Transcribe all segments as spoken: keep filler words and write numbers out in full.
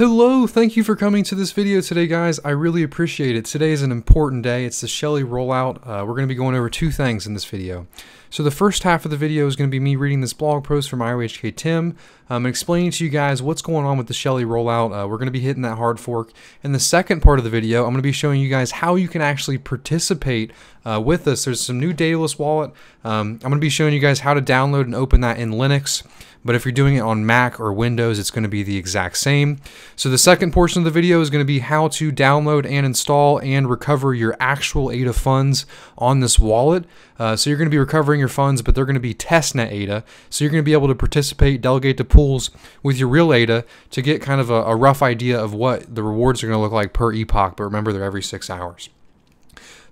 Hello, thank you for coming to this video today, guys. I really appreciate it. Today is an important day. It's the Shelley rollout. Uh, we're going to be going over two things in this video. So the first half of the video is going to be me reading this blog post from I O H K Tim um, and explaining to you guys what's going on with the Shelley rollout. Uh, we're going to be hitting that hard fork. In the second part of the video, I'm going to be showing you guys how you can actually participate uh, with us. There's some new Daedalus wallet. Um, I'm going to be showing you guys how to download and open that in Linux. But if you're doing it on Mac or Windows, it's going to be the exact same. So the second portion of the video is going to be how to download and install and recover your actual A D A funds on this wallet. Uh, so you're going to be recovering your funds, but they're going to be testnet A D A. So you're going to be able to participate, delegate to pools with your real A D A to get kind of a, a rough idea of what the rewards are going to look like per epoch. But remember, they're every six hours.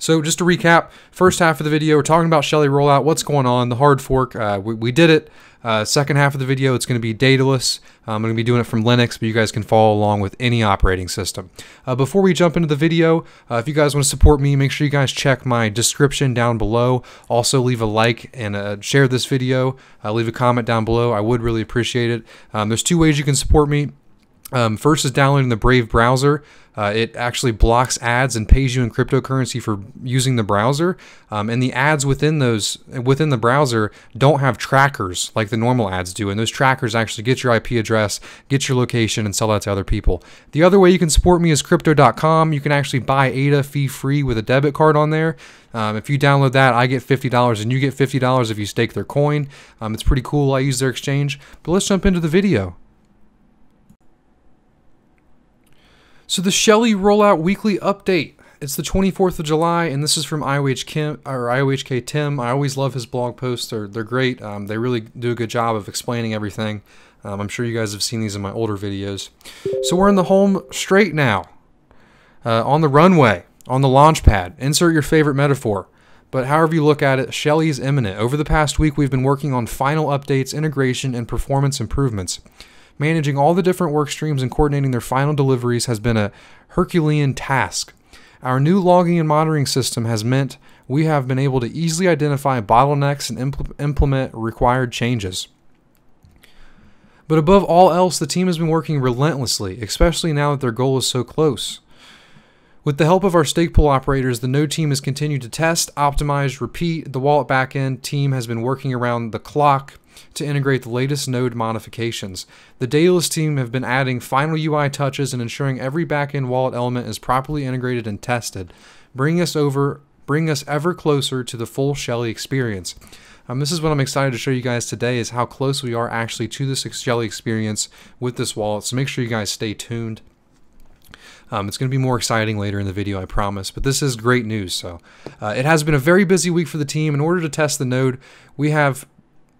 So just to recap, first half of the video, we're talking about Shelley rollout, what's going on, the hard fork, uh, we, we did it. Uh, second half of the video, it's going to be Daedalus. Um, I'm going to be doing it from Linux, but you guys can follow along with any operating system. Uh, before we jump into the video, uh, if you guys want to support me, make sure you guys check my description down below. Also leave a like and uh, share this video. Uh, leave a comment down below. I would really appreciate it. Um, there's two ways you can support me. Um, first is downloading the Brave browser. Uh, it actually blocks ads and pays you in cryptocurrency for using the browser. Um, and the ads within those within the browser don't have trackers like the normal ads do. And those trackers actually get your I P address, get your location, and sell that to other people. The other way you can support me is crypto dot com. You can actually buy A D A fee-free with a debit card on there. Um, if you download that, I get fifty dollars and you get fifty dollars if you stake their coin. Um, it's pretty cool. I use their exchange. But let's jump into the video. So the Shelley rollout weekly update. It's the twenty-fourth of July, and this is from I O H K Tim. I always love his blog posts. They're, they're great. Um, they really do a good job of explaining everything. Um, I'm sure you guys have seen these in my older videos. So we're in the home straight now. Uh, on the runway, on the launch pad. Insert your favorite metaphor. But however you look at it, Shelley is imminent. Over the past week, we've been working on final updates, integration, and performance improvements. Managing all the different work streams and coordinating their final deliveries has been a Herculean task. Our new logging and monitoring system has meant we have been able to easily identify bottlenecks and impl- implement required changes. But above all else, the team has been working relentlessly, especially now that their goal is so close. With the help of our stake pool operators, the node team has continued to test, optimize, repeat. The wallet backend team has been working around the clock to integrate the latest node modifications. The Daedalus team have been adding final U I touches and ensuring every back-end wallet element is properly integrated and tested, bringing us over, bringing us ever closer to the full Shelley experience. Um, this is what I'm excited to show you guys today, is how close we are actually to this Shelley experience with this wallet, so make sure you guys stay tuned. Um, it's going to be more exciting later in the video, I promise, but this is great news. So uh, it has been a very busy week for the team. In order to test the node, we have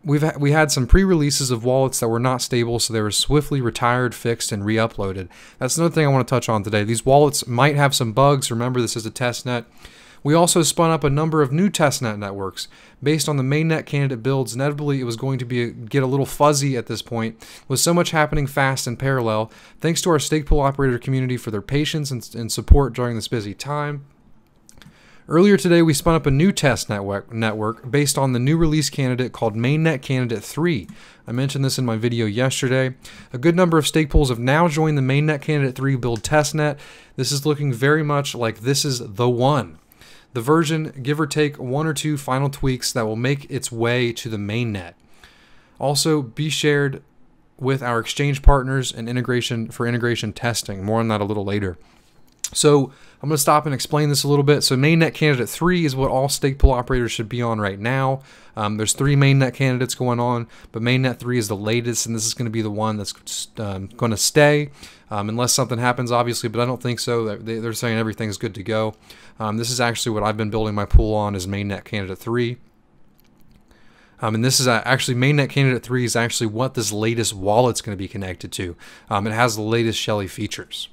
We've ha we had some pre-releases of wallets that were not stable, so they were swiftly retired, fixed, and re-uploaded. That's another thing I want to touch on today. These wallets might have some bugs. Remember, this is a testnet. We also spun up a number of new testnet networks based on the mainnet candidate builds. Inevitably, it was going to be a, get a little fuzzy at this point, with so much happening fast and parallel. Thanks to our stake pool operator community for their patience and, and support during this busy time. Earlier today, we spun up a new test network, network based on the new release candidate called Mainnet Candidate three. I mentioned this in my video yesterday. A good number of stake pools have now joined the Mainnet Candidate three build testnet. This is looking very much like this is the one. The version, give or take one or two final tweaks that will make its way to the mainnet. Also, be shared with our exchange partners and integration for integration testing. More on that a little later. So I'm going to stop and explain this a little bit. So Mainnet Candidate three is what all stake pool operators should be on right now. Um, there's three Mainnet candidates going on, but Mainnet three is the latest, and this is going to be the one that's um, going to stay, um, unless something happens, obviously, but I don't think so. They're saying everything's good to go. Um, this is actually what I've been building my pool on, is Mainnet Candidate three. Um, and this is actually, Mainnet Candidate three is actually what this latest wallet's going to be connected to. Um, it has the latest Shelley features.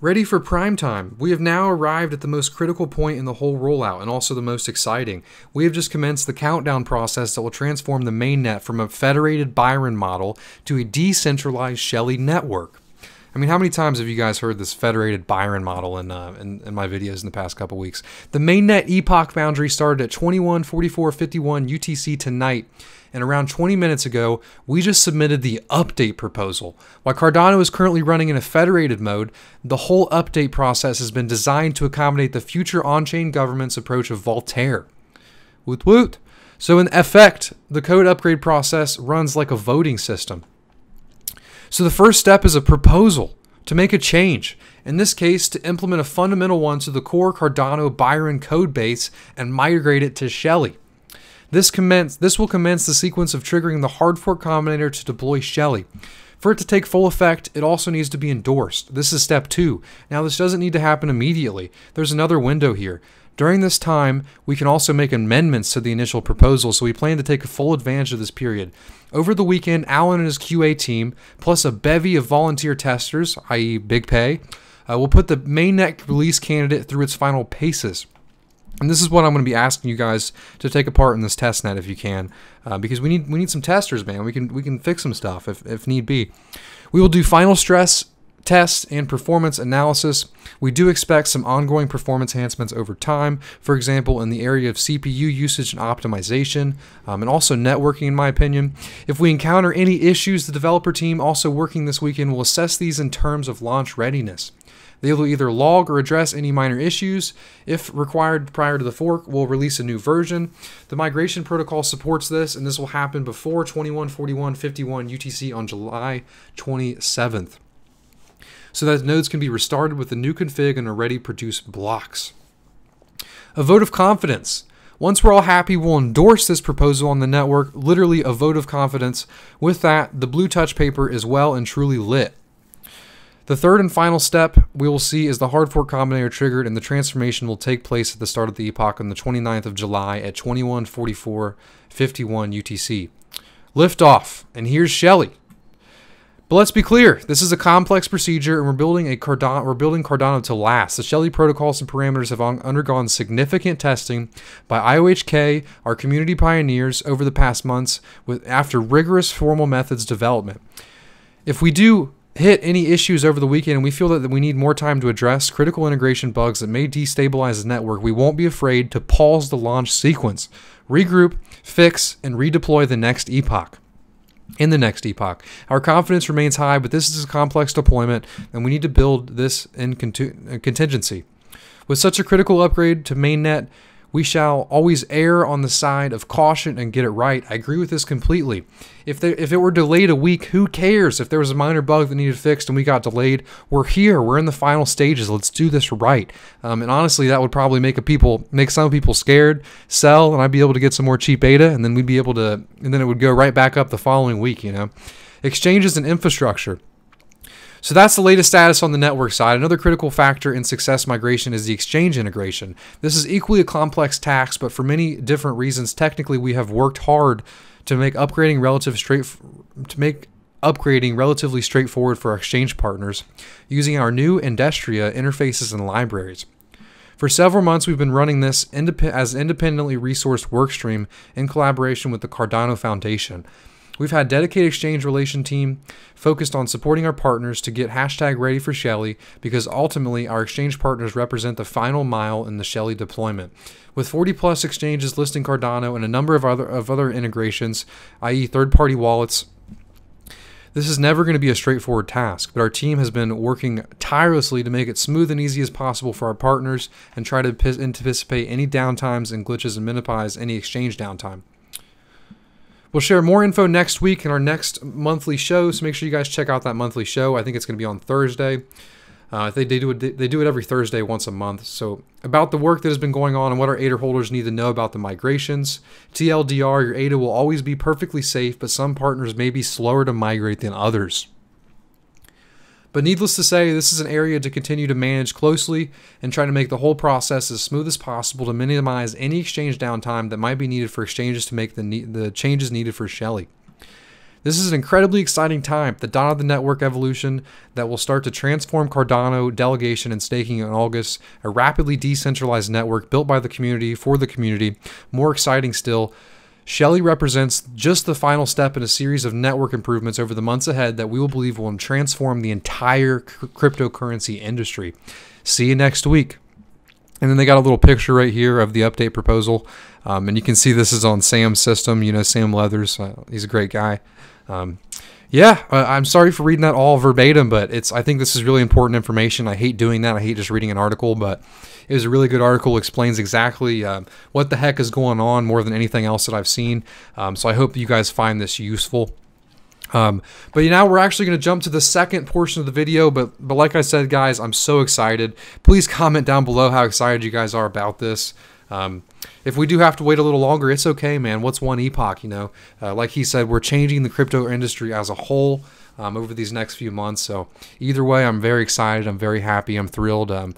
Ready for prime time. We have now arrived at the most critical point in the whole rollout, and also the most exciting. We have just commenced the countdown process that will transform the mainnet from a federated Byron model to a decentralized Shelley network. I mean, how many times have you guys heard this federated Byron model in, uh, in, in my videos in the past couple weeks? The mainnet epoch boundary started at twenty-one forty-four fifty-one U T C tonight, and around twenty minutes ago, we just submitted the update proposal. While Cardano is currently running in a federated mode, the whole update process has been designed to accommodate the future on-chain government's approach of Voltaire. Woot woot. So in effect, the code upgrade process runs like a voting system. So the first step is a proposal to make a change, in this case to implement a fundamental one to the core Cardano Byron code base and migrate it to Shelley. This, commence, this will commence the sequence of triggering the hard fork combinator to deploy Shelley. For it to take full effect, it also needs to be endorsed. This is step two. Now this doesn't need to happen immediately. There's another window here. During this time, we can also make amendments to the initial proposal, so we plan to take full advantage of this period. Over the weekend, Alan and his Q A team, plus a bevy of volunteer testers, that is Big Pay, uh, will put the mainnet release candidate through its final paces. And this is what I'm going to be asking you guys to take a part in this testnet if you can, uh, because we need we need some testers, man. We can we can fix some stuff if if need be. We will do final stress tests and performance analysis. We do expect some ongoing performance enhancements over time. For example, in the area of C P U usage and optimization, um, and also networking, in my opinion. If we encounter any issues, the developer team also working this weekend will assess these in terms of launch readiness. They will either log or address any minor issues. If required prior to the fork, we'll release a new version. The migration protocol supports this, and this will happen before twenty-one forty-one fifty-one U T C on July twenty-seventh, so that nodes can be restarted with the new config and already produced blocks. A vote of confidence. Once we're all happy, we'll endorse this proposal on the network, literally a vote of confidence. With that, the blue touch paper is well and truly lit. The third and final step we will see is the hard fork combinator triggered, and the transformation will take place at the start of the epoch on the twenty-ninth of July at twenty-one forty-four fifty-one U T C. Lift off, and here's Shelley. But let's be clear, this is a complex procedure, and we're building a Cardano, we're building Cardano to last. The Shelley protocols and parameters have undergone significant testing by I O H K, our community pioneers, over the past months, with after rigorous formal methods development. If we do hit any issues over the weekend and we feel that we need more time to address critical integration bugs that may destabilize the network, we won't be afraid to pause the launch sequence, regroup, fix, and redeploy the next epoch. In the next epoch, our confidence remains high, but this is a complex deployment and we need to build this in contingency. With such a critical upgrade to mainnet, we shall always err on the side of caution and get it right. I agree with this completely. If they, if it were delayed a week, who cares? If there was a minor bug that needed fixed and we got delayed, we're here. We're in the final stages. Let's do this right. Um, and honestly, that would probably make a people make some people scared, sell, and I'd be able to get some more cheap beta, and then we'd be able to, and then it would go right back up the following week. You know, exchanges and infrastructure. So that's the latest status on the network side. Another critical factor in success migration is the exchange integration. This is equally a complex task, but for many different reasons, technically we have worked hard to make upgrading relative straight to make upgrading relatively straightforward for our exchange partners using our new Industria interfaces and libraries. For several months, we've been running this indep- as independently resourced workstream in collaboration with the Cardano Foundation. We've had a dedicated exchange relation team focused on supporting our partners to get hashtag ready for Shelley, because ultimately our exchange partners represent the final mile in the Shelley deployment. With forty plus exchanges listing Cardano and a number of other, of other integrations, that is third-party wallets, this is never going to be a straightforward task, but our team has been working tirelessly to make it smooth and easy as possible for our partners and try to anticipate any downtimes and glitches and minimize any exchange downtime. We'll share more info next week in our next monthly show, so make sure you guys check out that monthly show. I think it's going to be on Thursday. Uh, they, they, do it, they do it every Thursday once a month. So about the work that has been going on and what our A D A holders need to know about the migrations. T L D R, your A D A will always be perfectly safe, but some partners may be slower to migrate than others. But needless to say, this is an area to continue to manage closely and try to make the whole process as smooth as possible to minimize any exchange downtime that might be needed for exchanges to make the, ne the changes needed for Shelley. This is an incredibly exciting time, the dawn of the network evolution that will start to transform Cardano delegation and staking in August, a rapidly decentralized network built by the community for the community. More exciting still, Shelley represents just the final step in a series of network improvements over the months ahead that we will believe will transform the entire cryptocurrency industry. See you next week. And then they got a little picture right here of the update proposal. Um, and you can see this is on Sam's system, you know, Sam Leathers. Uh, he's a great guy. Um, yeah, uh, I'm sorry for reading that all verbatim, but it's, I think this is really important information. I hate doing that. I hate just reading an article, but it was a really good article. Explains exactly um, what the heck is going on more than anything else that I've seen. Um, so I hope that you guys find this useful. Um, but now we're actually going to jump to the second portion of the video. But but like I said, guys, I'm so excited. Please comment down below how excited you guys are about this. Um, if we do have to wait a little longer, it's okay, man. What's one epoch, you know? Uh, like he said, we're changing the crypto industry as a whole um, over these next few months. So either way, I'm very excited. I'm very happy. I'm thrilled. Um,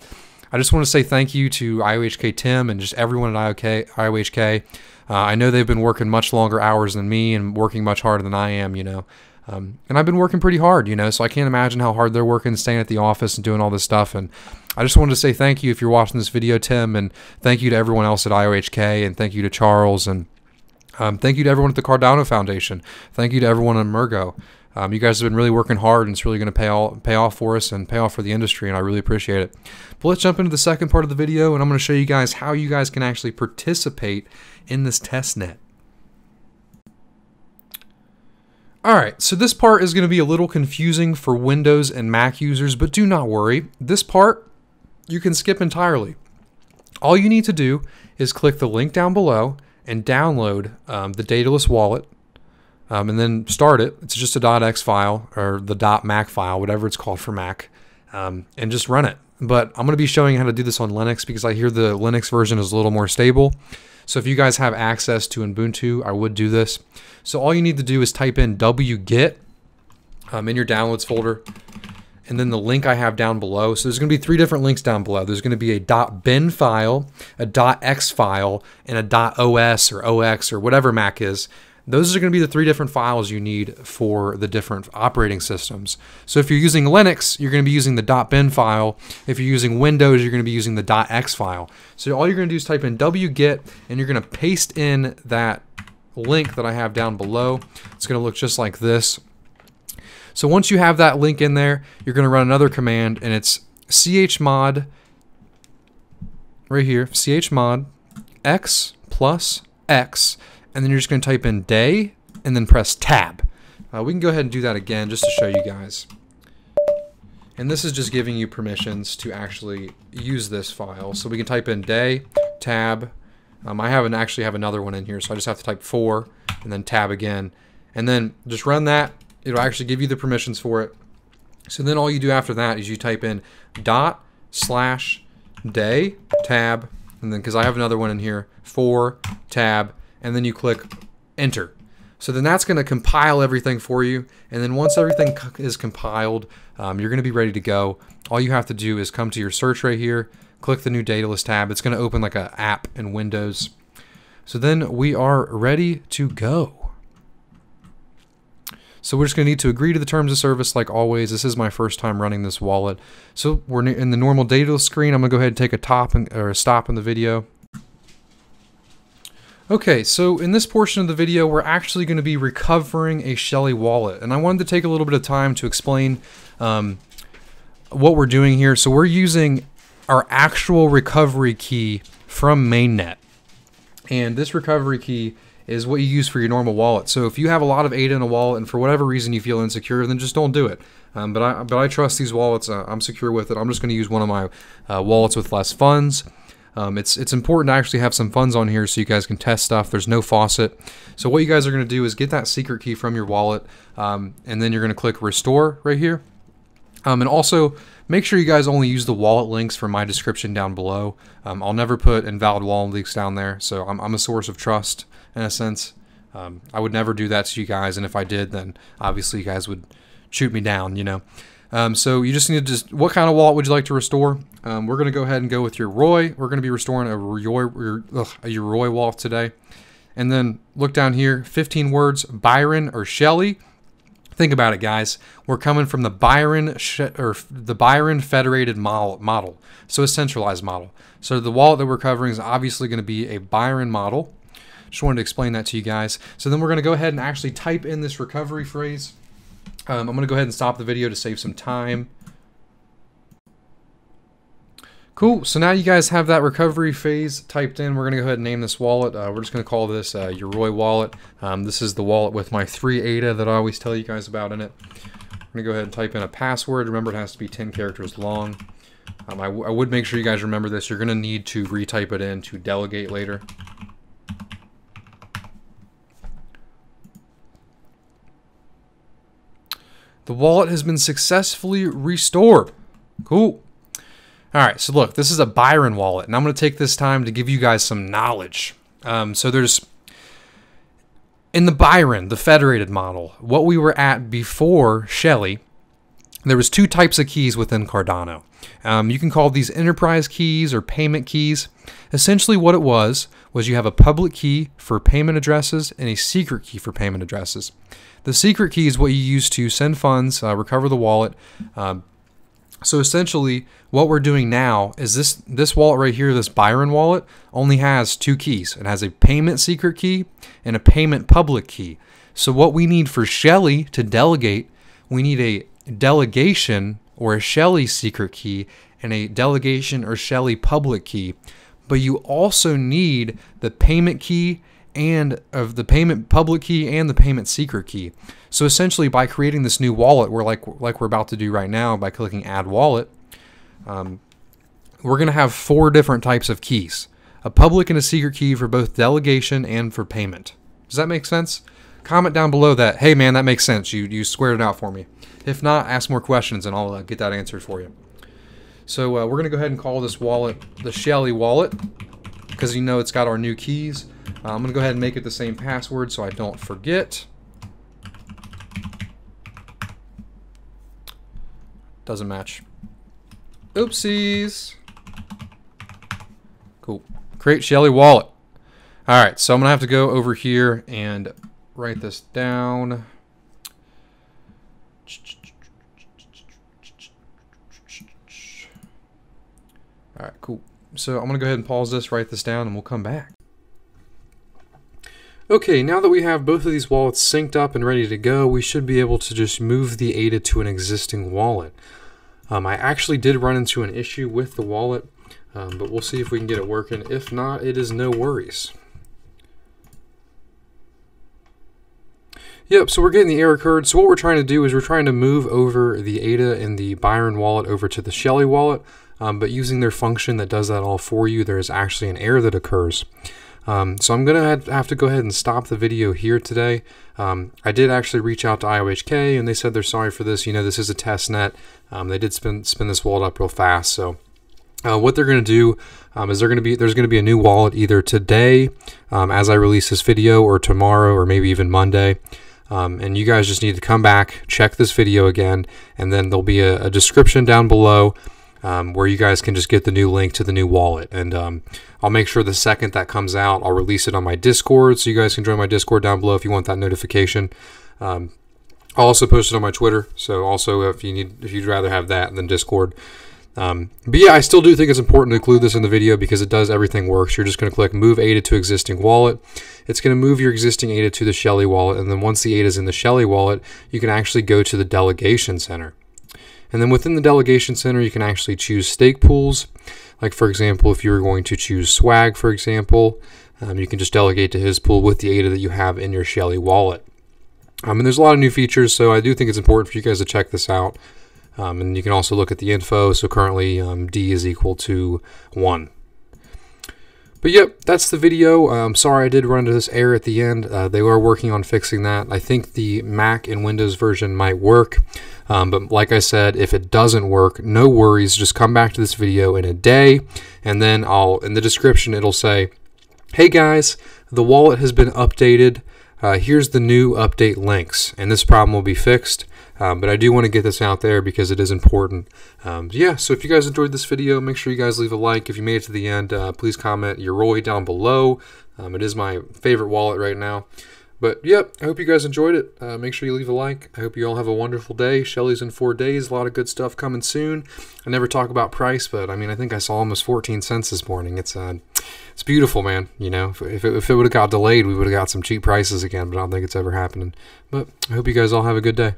I just want to say thank you to I O H K Tim and just everyone at I O H K. Uh, I know they've been working much longer hours than me and working much harder than I am, you know. Um, and I've been working pretty hard, you know, so I can't imagine how hard they're working, staying at the office and doing all this stuff. And I just wanted to say thank you if you're watching this video, Tim, and thank you to everyone else at I O H K, and thank you to Charles, and um, thank you to everyone at the Cardano Foundation. Thank you to everyone at Mergo. Um, you guys have been really working hard, and it's really going to pay, all, pay off for us and pay off for the industry, and I really appreciate it. But let's jump into the second part of the video, and I'm going to show you guys how you guys can actually participate in this testnet. Alright, so this part is going to be a little confusing for Windows and Mac users, but do not worry. This part, you can skip entirely. All you need to do is click the link down below and download um, the Daedalus wallet, um, and then start it. It's just a .x file, or the .mac file, whatever it's called for Mac, um, and just run it. But I'm going to be showing you how to do this on Linux, because I hear the Linux version is a little more stable. So if you guys have access to Ubuntu, I would do this. So all you need to do is type in wget um, in your downloads folder, and then the link I have down below. So there's going to be three different links down below. There's going to be a .bin file, a .x file, and a .os or O X or whatever Mac is. Those are going to be the three different files you need for the different operating systems. So if you're using Linux, you're going to be using the .bin file. If you're using Windows, you're going to be using the .x file. So all you're going to do is type in wget, and you're going to paste in that link that I have down below. It's going to look just like this. So once you have that link in there, you're going to run another command, and it's chmod, right here, chmod x plus x. And then you're just going to type in day and then press tab. Uh, we can go ahead and do that again just to show you guys. And this is just giving you permissions to actually use this file. So we can type in day, tab. Um, I haven't actually have another one in here, so I just have to type four and then tab again. And then just run that. It'll actually give you the permissions for it. So then all you do after that is you type in dot slash day, tab, and then, because I have another one in here, four, tab, and then you click enter. So then that's going to compile everything for you, and then once everything is compiled, um, you're going to be ready to go. All you have to do is come to your search right here, click the new Daedalus tab. It's going to open like an app in Windows. So then we are ready to go. So we're just going to need to agree to the terms of service like always. This is my first time running this wallet. So we're in the normal Daedalus screen. I'm going to go ahead and take a, top and, or a stop in the video. Okay, so in this portion of the video, we're actually going to be recovering a Shelley wallet, and I wanted to take a little bit of time to explain um, what we're doing here. So we're using our actual recovery key from Mainnet, and this recovery key is what you use for your normal wallet. So if you have a lot of A D A in a wallet, and for whatever reason you feel insecure, then just don't do it. Um, but I but I trust these wallets. Uh, I'm secure with it. I'm just going to use one of my uh, wallets with less funds. Um, it's, it's important to actually have some funds on here so you guys can test stuff. There's no faucet. So what you guys are going to do is get that secret key from your wallet, um, and then you're going to click restore right here. Um, and also, make sure you guys only use the wallet links from my description down below. Um, I'll never put invalid wallet links down there, so I'm, I'm a source of trust in a sense. Um, I would never do that to you guys, and if I did, then obviously you guys would shoot me down, you know. Um, so you just need to just, what kind of wallet would you like to restore? Um, we're going to go ahead and go with Yoroi. We're going to be restoring a Yoroi, ugh, a Yoroi wallet today. And then look down here, fifteen words, Byron or Shelley. Think about it, guys. We're coming from the Byron or the Byron federated model, model, so a centralized model. So the wallet that we're covering is obviously going to be a Byron model. Just wanted to explain that to you guys. So then we're going to go ahead and actually type in this recovery phrase. Um, I'm going to go ahead and stop the video to save some time. Cool, so now you guys have that recovery phase typed in. We're gonna go ahead and name this wallet. Uh, we're just gonna call this uh, Yoroi wallet. Um, this is the wallet with my three A D A that I always tell you guys about in it. I'm gonna go ahead and type in a password. Remember, it has to be ten characters long. Um, I, w I would make sure you guys remember this. You're gonna need to retype it in to delegate later. The wallet has been successfully restored. Cool. All right, so look, this is a Byron wallet, and I'm going to take this time to give you guys some knowledge. Um, so there's, in the Byron, the federated model, what we were at before Shelley, there was two types of keys within Cardano. Um, you can call these enterprise keys or payment keys. Essentially what it was, was you have a public key for payment addresses and a secret key for payment addresses. The secret key is what you use to send funds, uh, recover the wallet, uh, So essentially, what we're doing now is this, this wallet right here, this Byron wallet, only has two keys. It has a payment secret key and a payment public key. So what we need for Shelley to delegate, we need a delegation or a Shelley secret key and a delegation or Shelley public key. But you also need the payment key and of the payment public key and the payment secret key. So essentially, by creating this new wallet, we're like like we're about to do right now by clicking Add Wallet, um, we're going to have four different types of keys: a public and a secret key for both delegation and for payment. Does that make sense? Comment down below that, hey man, that makes sense. You you squared it out for me. If not, ask more questions and I'll uh, get that answered for you. So uh, we're going to go ahead and call this wallet the Shelley wallet because you know it's got our new keys. I'm going to go ahead and make it the same password so I don't forget. Doesn't match. Oopsies. Cool. Create Shelley wallet. All right, so I'm going to have to go over here and write this down. All right, cool. So I'm going to go ahead and pause this, write this down, and we'll come back. Okay, now that we have both of these wallets synced up and ready to go, we should be able to just move the A D A to an existing wallet. Um, I actually did run into an issue with the wallet, um, but we'll see if we can get it working. If not, it is no worries. Yep, so we're getting the error code. So what we're trying to do is we're trying to move over the A D A and the Byron wallet over to the Shelley wallet, um, but using their function that does that all for you, there is actually an error that occurs. Um, so I'm going to have to go ahead and stop the video here today. Um, I did actually reach out to I O H K and they said they're sorry for this. You know, this is a test net. Um, they did spin, spin this wallet up real fast. So uh, what they're going to do um, is they're going to be, there's going to be a new wallet either today um, as I release this video or tomorrow or maybe even Monday. Um, and you guys just need to come back, check this video again, and then there'll be a, a description down below. Um, where you guys can just get the new link to the new wallet. And um, I'll make sure the second that comes out, I'll release it on my Discord, so you guys can join my Discord down below if you want that notification. Um, I'll also post it on my Twitter, so also if, you need, if you'd rather have that than Discord. Um, but yeah, I still do think it's important to include this in the video because it does everything works. You're just going to click Move A D A to Existing Wallet. It's going to move your existing A D A to the Shelley wallet, and then once the A D A is in the Shelley wallet, you can actually go to the Delegation Center. And then within the delegation center, you can actually choose stake pools. Like for example, if you were going to choose Swag, for example, um, you can just delegate to his pool with the A D A that you have in your Shelley wallet. Um, and there's a lot of new features, so I do think it's important for you guys to check this out. Um, and you can also look at the info. So currently um, D is equal to one. But yep, that's the video. I'm sorry I did run into this error at the end. Uh, they are working on fixing that. I think the Mac and Windows version might work. Um, but like I said, if it doesn't work, no worries. Just come back to this video in a day. And then I'll in the description, it'll say, hey guys, the wallet has been updated. Uh, here's the new update links. And this problem will be fixed. Um, but I do want to get this out there because it is important. Um, yeah, so if you guys enjoyed this video, make sure you guys leave a like. If you made it to the end, uh, please comment Yoroi down below. Um, it is my favorite wallet right now. But yep, I hope you guys enjoyed it. Uh, make sure you leave a like. I hope you all have a wonderful day. Shelley's in four days. A lot of good stuff coming soon. I never talk about price, but I mean, I think I saw almost fourteen cents this morning. It's uh, it's beautiful, man. You know, if, if it, if it would have got delayed, we would have got some cheap prices again, but I don't think it's ever happening. But I hope you guys all have a good day.